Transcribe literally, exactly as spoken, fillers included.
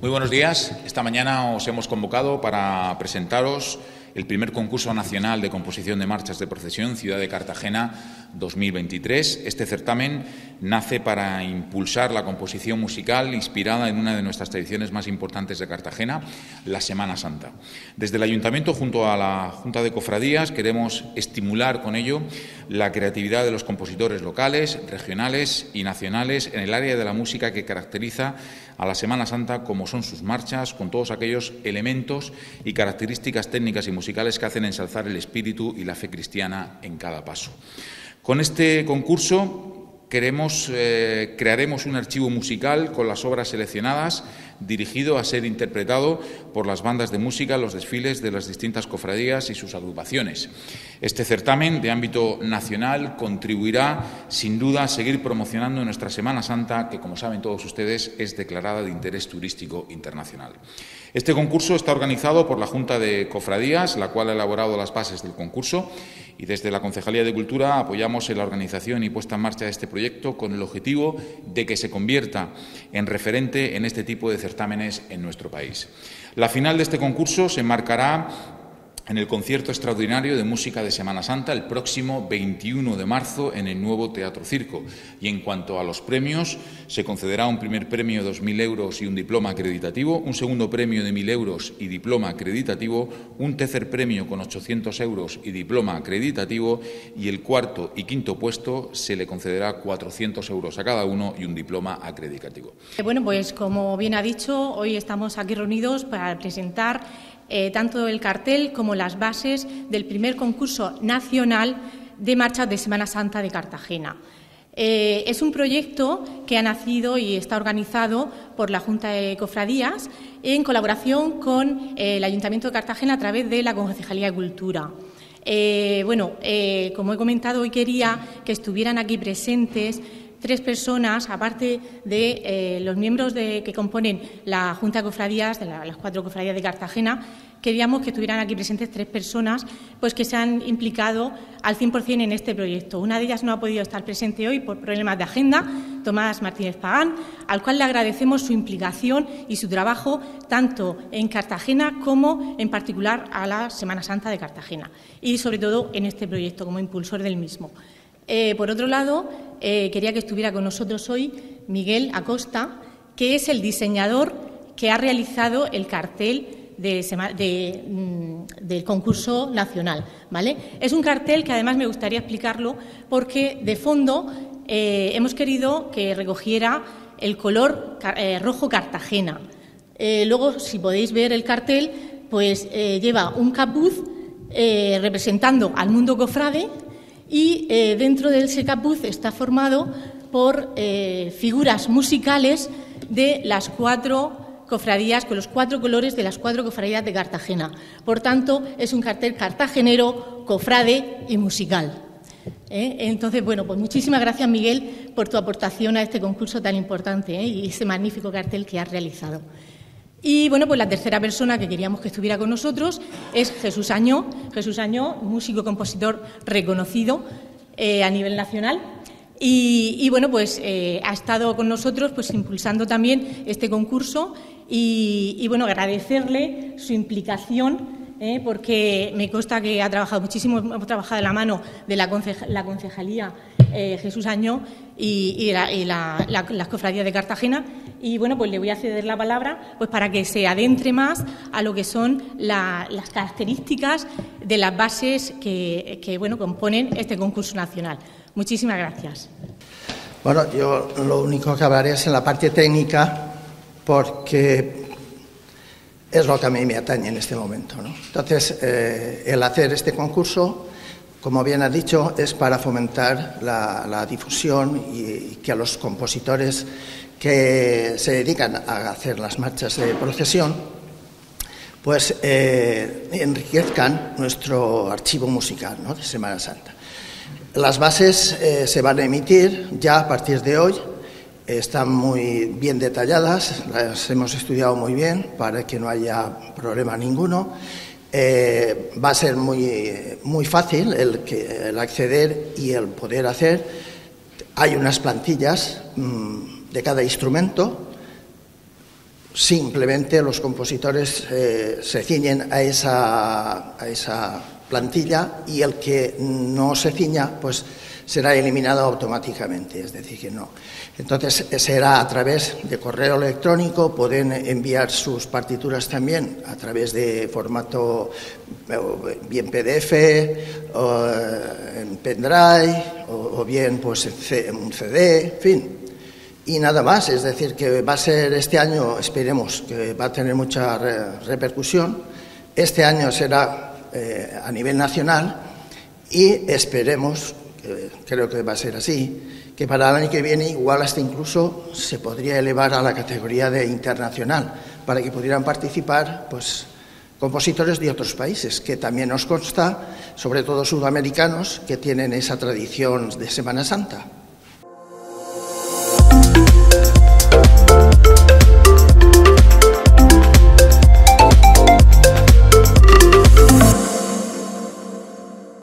Muy buenos días. Esta mañana os hemos convocado para presentaros el primer concurso nacional de composición de marchas de procesión Ciudad de Cartagena dos mil veintitrés. Este certamen nace para impulsar la composición musical inspirada en una de nuestras tradiciones más importantes de Cartagena, la Semana Santa. Desde el Ayuntamiento, junto a la Junta de Cofradías, queremos estimular con ello la creatividad de los compositores locales, regionales y nacionales en el área de la música que caracteriza a la Semana Santa, como son sus marchas, con todos aquellos elementos y características técnicas y musicales que hacen ensalzar el espíritu y la fe cristiana en cada paso. Con este concurso queremos, eh, crearemos un archivo musical con las obras seleccionadas, dirigido a ser interpretado por las bandas de música, los desfiles de las distintas cofradías y sus agrupaciones. Este certamen de ámbito nacional contribuirá, sin duda, a seguir promocionando nuestra Semana Santa, que, como saben todos ustedes, es declarada de interés turístico internacional. Este concurso está organizado por la Junta de Cofradías, la cual ha elaborado las bases del concurso, y desde la Concejalía de Cultura apoyamos en la organización y puesta en marcha de este proyecto con el objetivo de que se convierta en referente en este tipo de certámenes en nuestro país. La final de este concurso se enmarcará en el concierto extraordinario de música de Semana Santa el próximo veintiuno de marzo en el nuevo Teatro Circo. Y en cuanto a los premios, se concederá un primer premio de dos mil euros y un diploma acreditativo, un segundo premio de mil euros y diploma acreditativo, un tercer premio con ochocientos euros y diploma acreditativo, y el cuarto y quinto puesto se le concederá cuatrocientos euros a cada uno y un diploma acreditativo. Bueno, pues como bien ha dicho, hoy estamos aquí reunidos para presentar Eh, tanto el cartel como las bases del primer concurso nacional de marchas de Semana Santa de Cartagena. Eh, es un proyecto que ha nacido y está organizado por la Junta de Cofradías en colaboración con eh, el Ayuntamiento de Cartagena a través de la Concejalía de Cultura. Eh, bueno, eh, como he comentado, hoy quería que estuvieran aquí presentes tres personas, aparte de eh, los miembros de, que componen la Junta de Cofradías, de la, las cuatro cofradías de Cartagena. Queríamos que estuvieran aquí presentes tres personas pues que se han implicado al cien por cien en este proyecto. Una de ellas no ha podido estar presente hoy por problemas de agenda, Tomás Martínez Pagán, al cual le agradecemos su implicación y su trabajo tanto en Cartagena como en particular a la Semana Santa de Cartagena y sobre todo en este proyecto como impulsor del mismo. Eh, por otro lado, eh, quería que estuviera con nosotros hoy Miguel Acosta, que es el diseñador que ha realizado el cartel de, de, del concurso nacional, ¿vale? Es un cartel que además me gustaría explicarlo porque de fondo eh, hemos querido que recogiera el color eh, rojo Cartagena. Eh, luego, si podéis ver el cartel, pues eh, lleva un capuz eh, representando al mundo cofrade. Y eh, dentro de ese capuz está formado por eh, figuras musicales de las cuatro cofradías, con los cuatro colores de las cuatro cofradías de Cartagena. Por tanto, es un cartel cartagenero, cofrade y musical. ¿Eh? Entonces, bueno, pues muchísimas gracias, Miguel, por tu aportación a este concurso tan importante ¿eh? y ese magnífico cartel que has realizado. Y, bueno, pues la tercera persona que queríamos que estuviera con nosotros es Jesús Añó. Jesús Añó, músico compositor reconocido eh, a nivel nacional. Y, y bueno, pues eh, ha estado con nosotros pues impulsando también este concurso y, y bueno, agradecerle su implicación, eh, porque me consta que ha trabajado muchísimo, hemos trabajado de la mano de la, conceja, la concejalía eh, Jesús Añó y, y, la, y la, la, las cofradías de Cartagena. Y, bueno, pues le voy a ceder la palabra pues para que se adentre más a lo que son la, las características de las bases que, que, bueno, componen este concurso nacional. Muchísimas gracias. Bueno, yo lo único que hablaré es en la parte técnica porque es lo que a mí me atañe en este momento, ¿no? Entonces, eh, el hacer este concurso, como bien ha dicho, es para fomentar la, la difusión y, y que a los compositores que se dedican a hacer las marchas de procesión, pues eh, enriquezcan nuestro archivo musical, ¿no?, de Semana Santa. Las bases eh, se van a emitir ya a partir de hoy, están muy bien detalladas, las hemos estudiado muy bien para que no haya problema ninguno. Eh, va a ser muy, muy fácil el, que, el acceder y el poder hacer. Hay unas plantillas mmm, de cada instrumento simplemente los compositores eh, se ciñen a esa, a esa plantilla, y el que no se ciña pues será eliminado automáticamente, es decir, que no. Entonces será a través de correo electrónico, pueden enviar sus partituras también a través de formato bien P D F, o en pendrive, o bien pues un C D, en fin. Y nada más, es decir, que va a ser este año, esperemos que va a tener mucha re repercusión, este año será eh, a nivel nacional, y esperemos, eh, creo que va a ser así, que para el año que viene igual hasta incluso se podría elevar a la categoría de internacional, para que pudieran participar pues compositores de otros países, que también nos consta, sobre todo sudamericanos, que tienen esa tradición de Semana Santa.